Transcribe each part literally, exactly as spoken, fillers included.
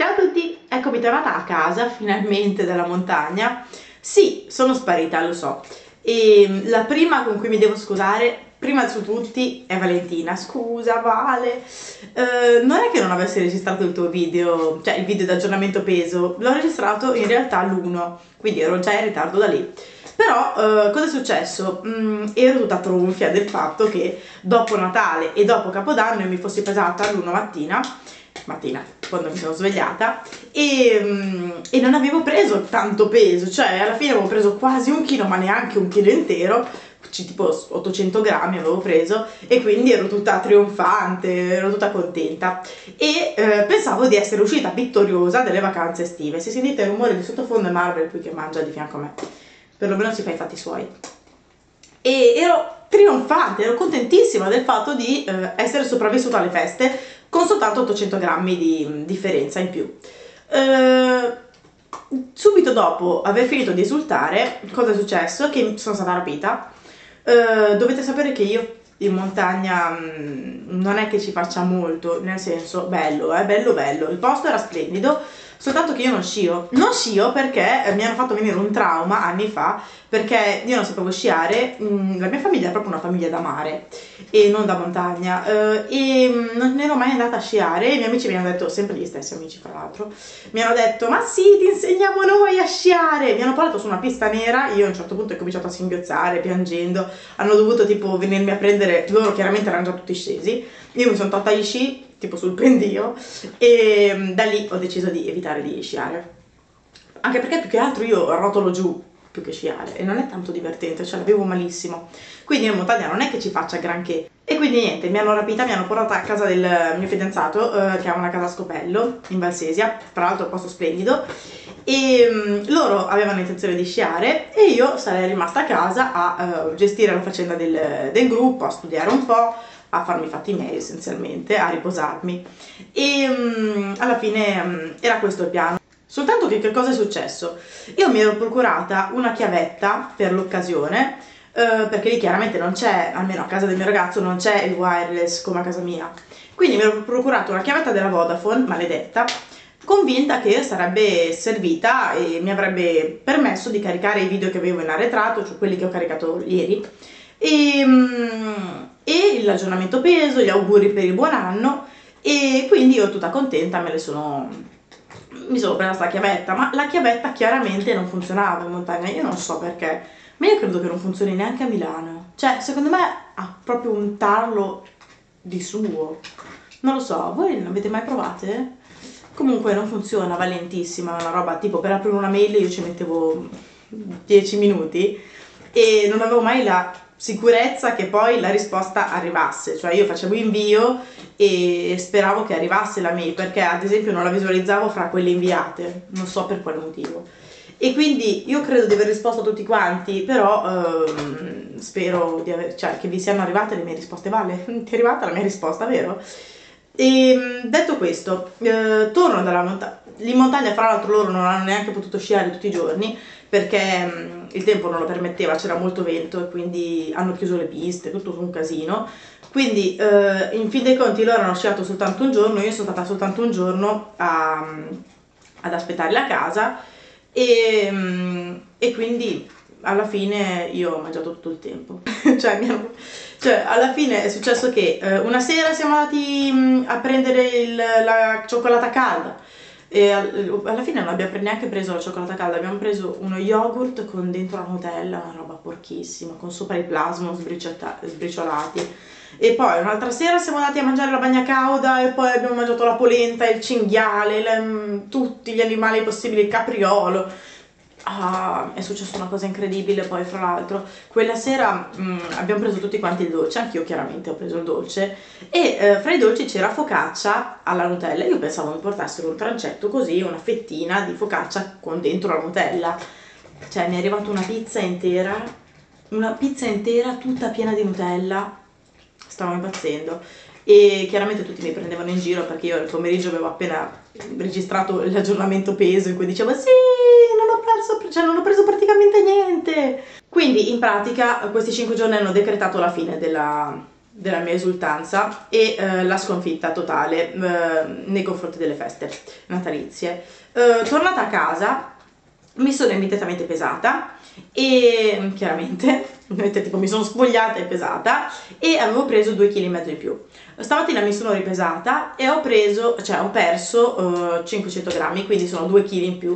Ciao a tutti, eccomi tornata a casa finalmente dalla montagna. Sì, sono sparita, lo so. E la prima con cui mi devo scusare, prima su tutti, è Valentina. Scusa Vale, eh, non è che non avessi registrato il tuo video, cioè il video di aggiornamento peso, l'ho registrato in realtà l'uno, quindi ero già in ritardo da lì. Però eh, cosa è successo? Mm, ero tutta tronfia del fatto che dopo Natale e dopo Capodanno mi fossi pesata l'una mattina, mattina quando mi sono svegliata, e, mm, e non avevo preso tanto peso, cioè alla fine avevo preso quasi un chilo, ma neanche un chilo intero, tipo ottocento grammi avevo preso, e quindi ero tutta trionfante, ero tutta contenta e eh, pensavo di essere uscita vittoriosa dalle vacanze estive. Se sentite il rumore di sottofondo è Marvel qui che mangia di fianco a me, perlomeno si fa i fatti suoi, e ero trionfante, ero contentissima del fatto di eh, essere sopravvissuta alle feste con soltanto ottocento grammi di differenza in più. eh, subito dopo aver finito di esultare, cosa è successo? Che sono stata rapita. Uh, dovete sapere che io in montagna mh, non è che ci faccia molto, nel senso bello, eh, bello bello, il posto era splendido, soltanto che io non scio, non scio perché eh, mi hanno fatto venire un trauma anni fa, perché io non sapevo sciare. Mh, la mia famiglia è proprio una famiglia da mare e non da montagna, uh, e mh, non ero mai andata a sciare. I miei amici mi hanno detto, sempre gli stessi amici tra l'altro, mi hanno detto ma sì, ti insegniamo noi a sciare, mi hanno portato su una pista nera, io a un certo punto ho cominciato a singhiozzare piangendo, hanno dovuto tipo venirmi a prendere, loro chiaramente erano già tutti scesi, io mi sono tolta gli sci tipo sul pendio, e da lì ho deciso di evitare di sciare, anche perché più che altro io rotolo giù più che sciare e non è tanto divertente, cioè l'avevo malissimo, quindi in montagna non è che ci faccia granché. E quindi niente, mi hanno rapita, mi hanno portata a casa del mio fidanzato, eh, che ha una casa a Scopello in Valsesia, tra l'altro un posto splendido, e um, loro avevano intenzione di sciare e io sarei rimasta a casa a uh, gestire la faccenda del, del gruppo, a studiare un po', a farmi i fatti miei essenzialmente, a riposarmi, e um, alla fine um, era questo il piano. Soltanto che che cosa è successo? Io mi ero procurata una chiavetta per l'occasione, eh, perché lì chiaramente non c'è, almeno a casa del mio ragazzo non c'è il wireless come a casa mia, quindi mi ero procurata una chiavetta della Vodafone, maledetta, convinta che sarebbe servita e mi avrebbe permesso di caricare i video che avevo in arretrato, cioè quelli che ho caricato ieri, e um, e l'aggiornamento peso, gli auguri per il buon anno, e quindi io tutta contenta me le sono, mi sono presa sta chiavetta, ma la chiavetta chiaramente non funzionava in montagna, io non so perché, ma io credo che non funzioni neanche a Milano, cioè secondo me ha proprio un tarlo di suo, non lo so, voi non avete mai provate? Comunque non funziona, valentissima, una roba tipo per aprire una mail io ci mettevo dieci minuti e non avevo mai la sicurezza che poi la risposta arrivasse, cioè io facevo invio e speravo che arrivasse la mail, perché ad esempio non la visualizzavo fra quelle inviate, non so per quale motivo, e quindi io credo di aver risposto a tutti quanti, però ehm, spero di aver, cioè, che vi siano arrivate le mie risposte. Vale, ti è arrivata la mia risposta, vero? E detto questo, eh, torno dalla montagna, in montagna fra l'altro loro non hanno neanche potuto sciare tutti i giorni perché mh, il tempo non lo permetteva, c'era molto vento e quindi hanno chiuso le piste, tutto un casino, quindi eh, in fin dei conti loro hanno sciato soltanto un giorno, io sono stata soltanto un giorno a, ad aspettare la casa, e, mh, e quindi alla fine io ho mangiato tutto il tempo cioè, mia... cioè alla fine è successo che eh, una sera siamo andati a prendere il, la cioccolata calda e al, alla fine non abbiamo neanche preso la cioccolata calda, abbiamo preso uno yogurt con dentro la Nutella, una roba porchissima, con sopra i plasmon sbriciolati, e poi un'altra sera siamo andati a mangiare la bagna cauda e poi abbiamo mangiato la polenta, il cinghiale, le, tutti gli animali possibili, il capriolo. Ah, è successa una cosa incredibile, poi fra l'altro quella sera mh, abbiamo preso tutti quanti il dolce, anch'io chiaramente ho preso il dolce, e eh, fra i dolci c'era focaccia alla Nutella, io pensavo mi portassero un trancetto così, una fettina di focaccia con dentro la Nutella, cioè mi è arrivata una pizza intera, una pizza intera tutta piena di Nutella, stavo impazzendo, e chiaramente tutti mi prendevano in giro perché io il pomeriggio avevo appena registrato l'aggiornamento peso in cui dicevo sì, non ho perso, cioè non ho preso praticamente niente. Quindi in pratica questi cinque giorni hanno decretato la fine della, della mia esultanza e eh, la sconfitta totale eh, nei confronti delle feste natalizie. Eh, tornata a casa mi sono immediatamente pesata e chiaramente tipo, mi sono spogliata e pesata e avevo preso due chili e mezzo di più. Stamattina mi sono ripesata e ho preso, cioè ho perso eh, cinquecento grammi, quindi sono due chili in più.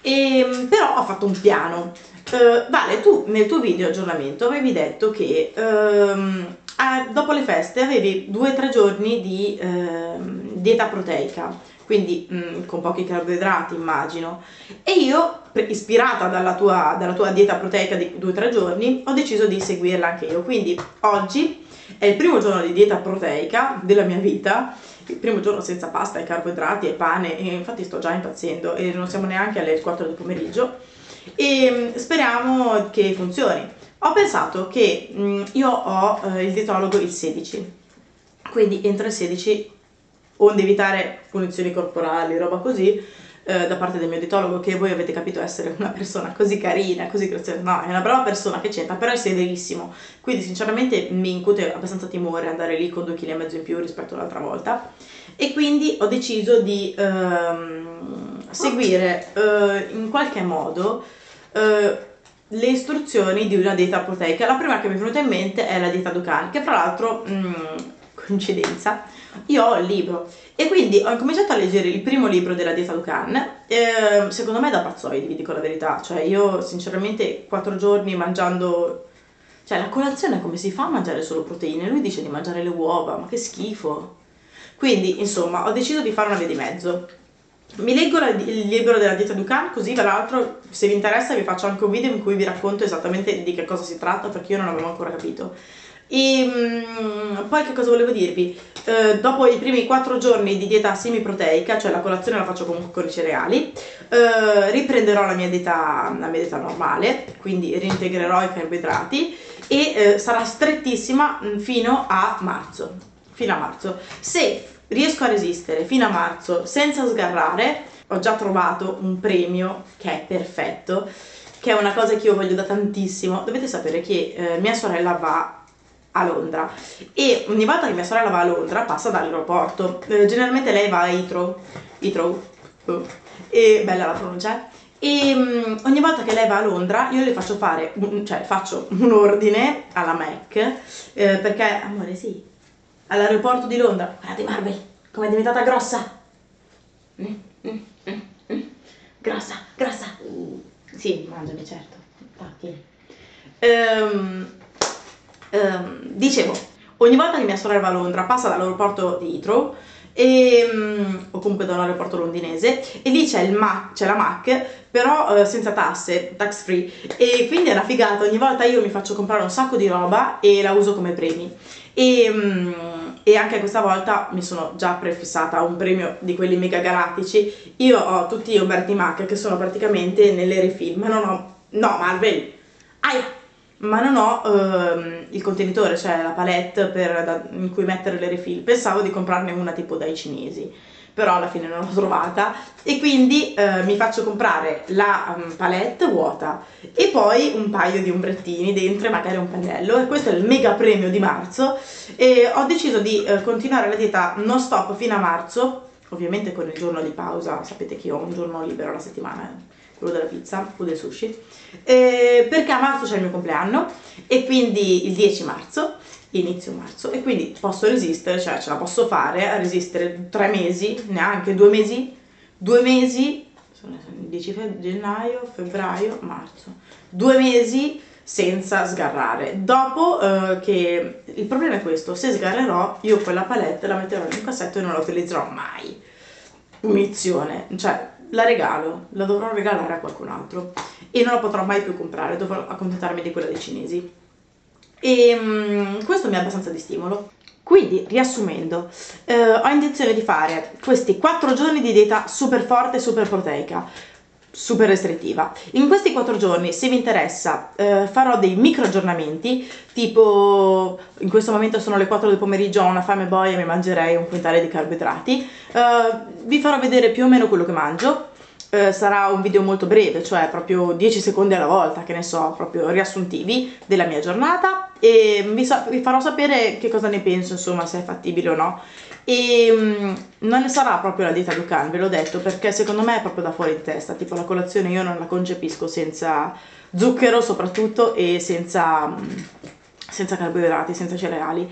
E, però ho fatto un piano. eh, Vale, tu nel tuo video aggiornamento avevi detto che ehm, a, dopo le feste avevi due tre giorni di ehm, dieta proteica, quindi mh, con pochi carboidrati immagino, e io ispirata dalla tua, dalla tua dieta proteica di due tre giorni ho deciso di seguirla anche io. Quindi oggi è il primo giorno di dieta proteica della mia vita, il primo giorno senza pasta e carboidrati e pane, e infatti sto già impazzendo e non siamo neanche alle quattro del pomeriggio e speriamo che funzioni. Ho pensato che io ho eh, il dietologo il sedici, quindi entro il sedici, onde evitare punizioni corporali, roba così, eh, da parte del mio dietologo, che voi avete capito essere una persona così carina, così graziosa, no, è una brava persona che c'entra, però è severissimo, quindi sinceramente mi incute abbastanza timore andare lì con due chili e mezzo in più rispetto all'altra volta, e quindi ho deciso di ehm, seguire eh, in qualche modo eh, le istruzioni di una dieta proteica. La prima che mi è venuta in mente è la dieta Dukan, che fra l'altro, coincidenza, io ho il libro e quindi ho cominciato a leggere il primo libro della dieta Dukan. Eh, secondo me è da pazzoidi, vi dico la verità, cioè io sinceramente quattro giorni mangiando, cioè la colazione come si fa a mangiare solo proteine? Lui dice di mangiare le uova, ma che schifo. Quindi insomma ho deciso di fare una via di mezzo. Mi leggo la, il libro della dieta Dukan, così tra l'altro se vi interessa vi faccio anche un video in cui vi racconto esattamente di che cosa si tratta, perché io non avevo ancora capito. E mh, poi che cosa volevo dirvi? Eh, dopo i primi quattro giorni di dieta semiproteica, cioè la colazione la faccio comunque con i cereali, eh, riprenderò la mia dieta, la mia dieta normale, quindi reintegrerò i carboidrati e eh, sarà strettissima fino a marzo, fino a marzo. Se riesco a resistere fino a marzo senza sgarrare, ho già trovato un premio che è perfetto, che è una cosa che io voglio da tantissimo. Dovete sapere che eh, mia sorella va a Londra e ogni volta che mia sorella va a Londra passa dall'aeroporto, eh, generalmente lei va a Heathrow, Heathrow, oh, e bella la pronuncia, e um, ogni volta che lei va a Londra io le faccio fare, un, cioè faccio un ordine alla mac, eh, perché amore sì, all'aeroporto di Londra, guardate Marvel com'è diventata grossa, mm, mm, mm, mm. grossa, grossa, uh, sì, mangiami certo, tacchi. Um, Um, dicevo, ogni volta che mia sorella va a Londra passa dall'aeroporto di Heathrow e, um, o comunque da un aeroporto londinese, e lì c'è il M A C, c'è la M A C, però uh, senza tasse, tax free, e quindi è una figata. Ogni volta io mi faccio comprare un sacco di roba e la uso come premi, e, um, e anche questa volta mi sono già prefissata un premio di quelli mega galattici. Io ho tutti gli Umberti M A C che sono praticamente nelle refill, ma non ho, no Marvel, aia, ma non ho ehm, il contenitore, cioè la palette per, da, in cui mettere le refill. Pensavo di comprarne una tipo dai cinesi, però alla fine non l'ho trovata e quindi eh, mi faccio comprare la um, palette vuota e poi un paio di ombrettini dentro e magari un pennello, e questo è il mega premio di marzo. E ho deciso di eh, continuare la dieta non stop fino a marzo, ovviamente con il giorno di pausa. Sapete che io ho un giorno libero alla settimana, eh. quello della pizza o del sushi, eh, perché a marzo c'è il mio compleanno e quindi il dieci marzo, inizio marzo, e quindi posso resistere, cioè ce la posso fare a resistere tre mesi, neanche due mesi, due mesi, sono dieci gennaio, febbraio, marzo, due mesi senza sgarrare. Dopo eh, che, il problema è questo, se sgarrerò io quella palette la metterò in un cassetto e non la utilizzerò mai, punizione, cioè la regalo, la dovrò regalare a qualcun altro e non la potrò mai più comprare, dovrò accontentarmi di quella dei cinesi, e um, questo mi è abbastanza di stimolo. Quindi riassumendo, eh, ho intenzione di fare questi quattro giorni di dieta super forte, super proteica, super restrittiva. In questi quattro giorni, se vi interessa, eh, farò dei micro aggiornamenti, tipo in questo momento sono le quattro del pomeriggio, ho una fame boia e mi mangerei un quintale di carboidrati. Eh, vi farò vedere più o meno quello che mangio eh, sarà un video molto breve, cioè proprio dieci secondi alla volta, che ne so, proprio riassuntivi della mia giornata, e vi, so vi farò sapere che cosa ne penso, insomma, se è fattibile o no. E mh, non ne sarà proprio la dieta Dukan, ve l'ho detto, perché secondo me è proprio da fuori di testa, tipo la colazione io non la concepisco senza zucchero soprattutto e senza, mh, senza carboidrati, senza cereali.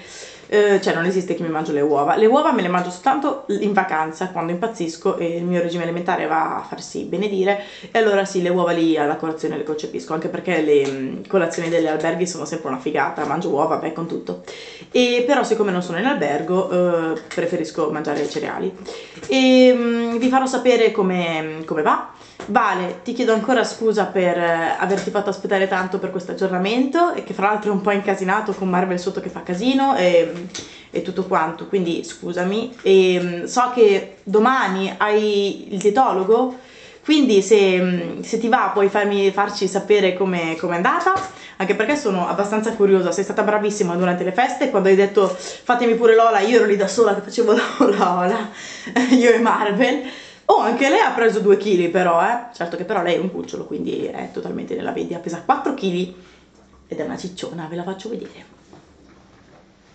Eh, cioè non esiste che mi mangio le uova, le uova me le mangio soltanto in vacanza quando impazzisco e il mio regime alimentare va a farsi benedire, e allora sì, le uova lì alla colazione le concepisco, anche perché le mh, colazioni degli alberghi sono sempre una figata, mangio uova, beh, con tutto. E però siccome non sono in albergo eh, preferisco mangiare cereali, e mh, vi farò sapere come, come va. Vale, ti chiedo ancora scusa per averti fatto aspettare tanto per questo aggiornamento, e che fra l'altro è un po' incasinato con Marvel sotto che fa casino e, e tutto quanto, quindi scusami. E so che domani hai il dietologo, quindi se, se ti va puoi farmi, farci sapere come è andata, anche perché sono abbastanza curiosa. Sei stata bravissima durante le feste, quando hai detto fatemi pure Lola, io ero lì da sola che facevo Lola, io e Marvel. Oh, anche lei ha preso due chili però, eh. Certo che però lei è un cucciolo, quindi è totalmente nella media. Pesa quattro chili ed è una cicciona, ve la faccio vedere.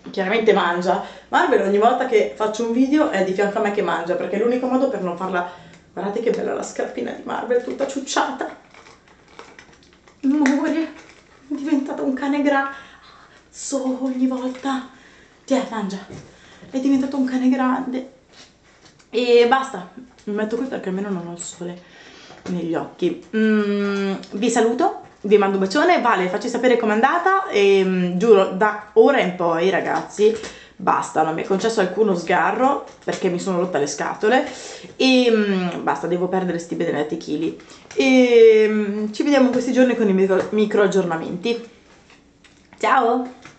Chiaramente mangia. Marvel ogni volta che faccio un video è di fianco a me che mangia, perché è l'unico modo per non farla... Guardate che bella la scarpina di Marvel, tutta ciucciata. Amore, è diventata un cane grasso ogni volta. Tiè, mangia. È diventato un cane grande. E basta, mi metto qui perché almeno non ho il sole negli occhi. Mm, vi saluto, vi mando un bacione. Vale, facci sapere com'è andata, e mm, giuro, da ora in poi, ragazzi, basta, non mi è concesso alcuno sgarro perché mi sono rotta le scatole, e mm, basta, devo perdere sti benedetti chili, e mm, ci vediamo in questi giorni con i micro, micro aggiornamenti. Ciao!